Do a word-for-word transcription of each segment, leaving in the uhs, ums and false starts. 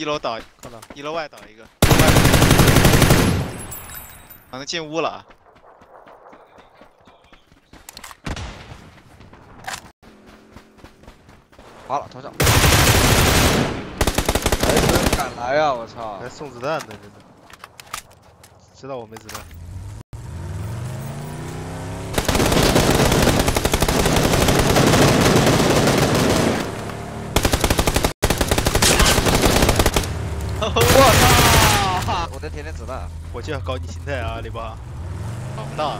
一楼倒，看到一楼外倒一个，好像进屋了啊。拔了，头上。还真敢来呀、啊！我操，还送子弹呢，真的。 知道我没子弹。我操！我能填点子弹。我就要搞你心态啊，李爸。搞不到。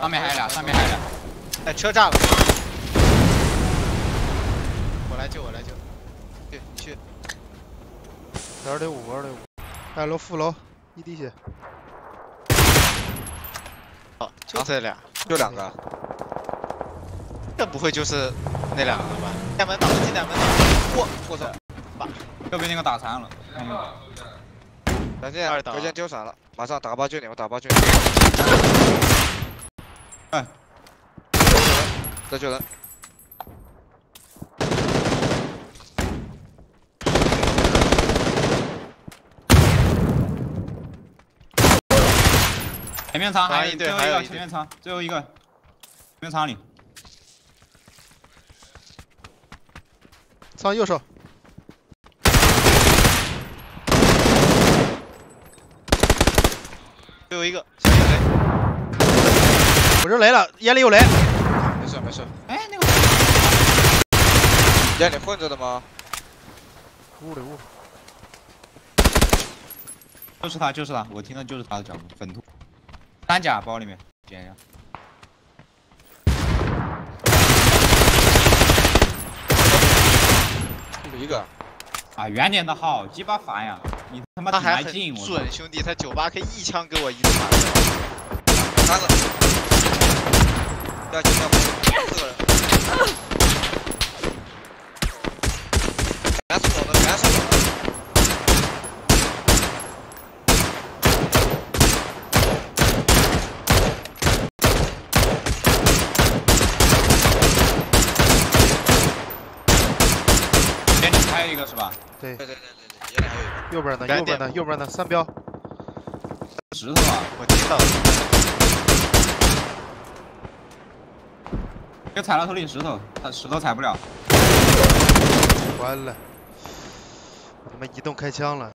上面还有俩，上面还有俩。哎，车炸了。我来救，我来救。 去去，二六五二六五，二楼副楼一滴血，好，就这俩，就两个，这不会就是那两个吧？进门打了，进两门打了，我我操，把又被那个打残了，再见，再见丢闪了，马上打包救你，我打包救你，哎，再救人，再救人。 前面仓还有一对，还有一个前面仓，最后一个前面仓里，仓右手，最后一个，先有雷，我扔雷了，眼里有雷，没事没事。哎，那个眼里混着的吗？屋里屋，就是他就是他，我听到就是他的脚步，粉兔。 单甲包里面捡一下，一个啊，远点的好鸡巴烦呀！你他妈还近我准兄弟，他九八 K 一枪给我一个打死，三个，要九要四个人，全是我的，全是我的。 是吧？对对对对对，也还有一个。右边呢，右边呢，右边呢，三标。石头啊，我听到了。别踩到头顶石头，他石头踩不了。完了，我他妈移动开枪了。